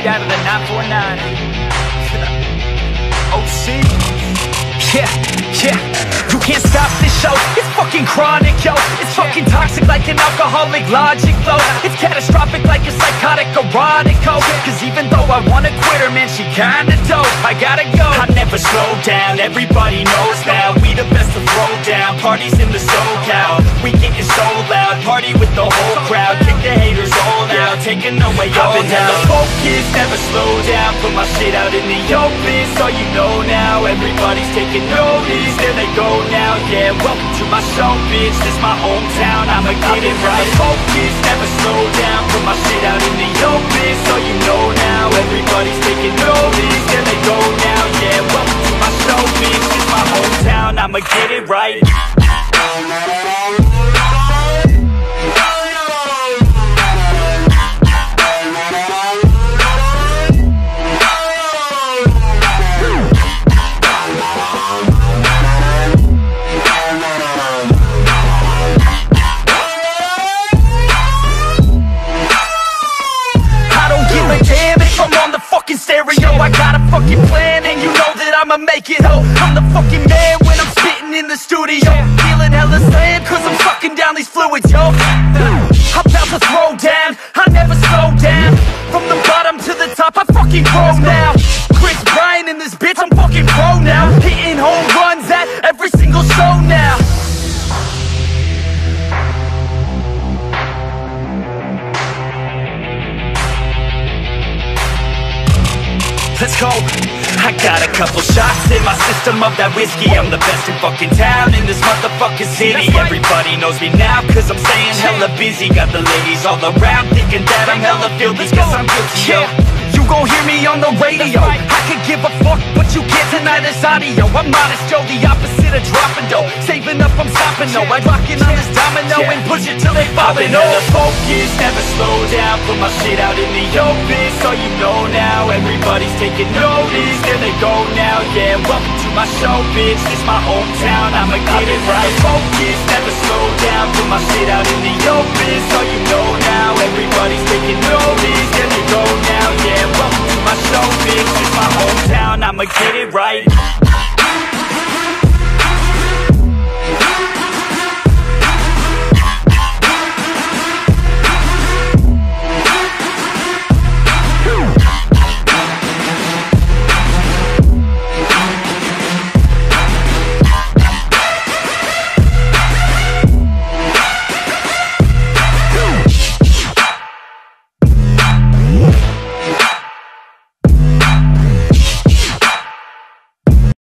straight out of the 949. OC. Yeah. You can't stop this show, it's fucking chronic, yo. It's fucking toxic like an alcoholic logic flow. It's catastrophic like a psychotic ironico. Cause even though I wanna quit her, man, she kinda dope. I gotta go. I never slow down, everybody knows now. We the best to throw down, parties in the SoCal. We getting so loud, party with the whole crowd. Kick the haters all out, taking away all now. I've been hella focused, never slow down. Put my shit out in the open, so you know now. Everybody's taking notice, there they go now, yeah, welcome to my show, bitch. This my hometown, I'ma get it right. Focus, never slow down. Put my shit out in the open, so you know now. Everybody's taking notice, there they go now, yeah, welcome to my show, bitch. This my hometown, I'ma get it right. I got a fucking plan and you know that I'ma make it, ho. I'm the fucking man when I'm sitting in the studio, feeling hella sad cause I'm sucking down these fluids, yo. I'm about to throw down, I never slow down. From the bottom to the top, I fucking grow now. Chris Bryant in this bitch, I'm fucking pro now. Hitting home runs at every single show now. Let's go. I got a couple shots in my system of that whiskey. I'm the best in fucking town in this motherfucking city. Everybody knows me now cause I'm staying hella busy. Got the ladies all around thinking that I'm hella filthy cause I'm guilty, yo. You gon' hear me on the radio. I could give a fuck but you can't deny this audio. I'm modest, yo, the opposite of dropping dough. Saving up, I'm stopping, no, I'm rocking on this domino and push it till they falling over. Focus, never slow down. Put my shit out in the open, so you know now. Everybody's taking notice, there they go now, yeah. Welcome to my show, bitch. This my hometown, I'ma get it right. Focus, never slow down. Put my shit out in the open, so you know now. Everybody's taking notice, there they go now, yeah. Welcome to my show, bitch. It's my hometown, I'ma get it right.